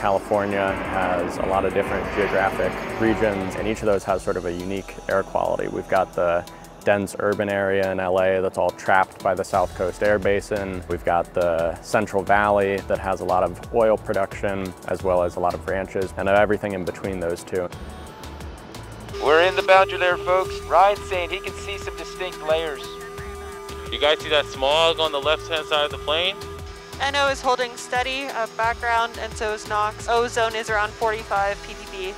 California has a lot of different geographic regions, and each of those has sort of a unique air quality. We've got the dense urban area in LA that's all trapped by the South Coast Air Basin. We've got the Central Valley that has a lot of oil production as well as a lot of ranches, and everything in between those two. We're in the boundary there, folks. Ryan's saying he can see some distinct layers. You guys see that smog on the left-hand side of the plane? NO is holding steady background, and so is NOx. Ozone is around 45 ppb.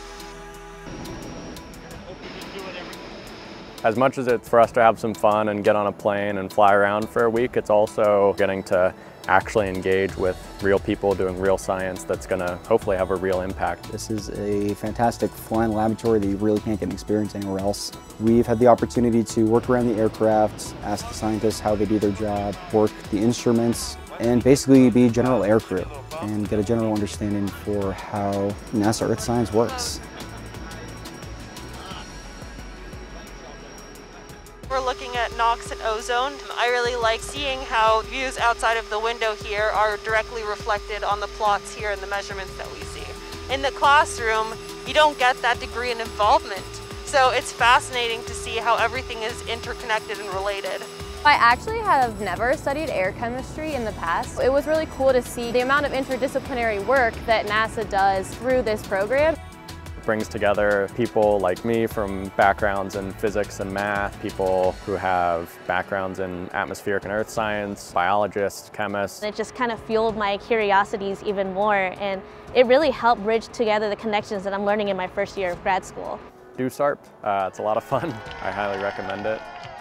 As much as it's for us to have some fun and get on a plane and fly around for a week, it's also getting to actually engage with real people doing real science that's going to hopefully have a real impact. This is a fantastic flying laboratory that you really can't get an experience anywhere else. We've had the opportunity to work around the aircraft, ask the scientists how they do their job, work the instruments, and basically be general aircrew and get a general understanding for how NASA Earth Science works. We're looking at NOx and ozone. I really like seeing how views outside of the window here are directly reflected on the plots here and the measurements that we see. In the classroom, you don't get that degree of involvement. So it's fascinating to see how everything is interconnected and related. I actually have never studied air chemistry in the past. It was really cool to see the amount of interdisciplinary work that NASA does through this program. Brings together people like me from backgrounds in physics and math, people who have backgrounds in atmospheric and earth science, biologists, chemists. It just kind of fueled my curiosities even more, and it really helped bridge together the connections that I'm learning in my first year of grad school. Do SARP. It's a lot of fun. I highly recommend it.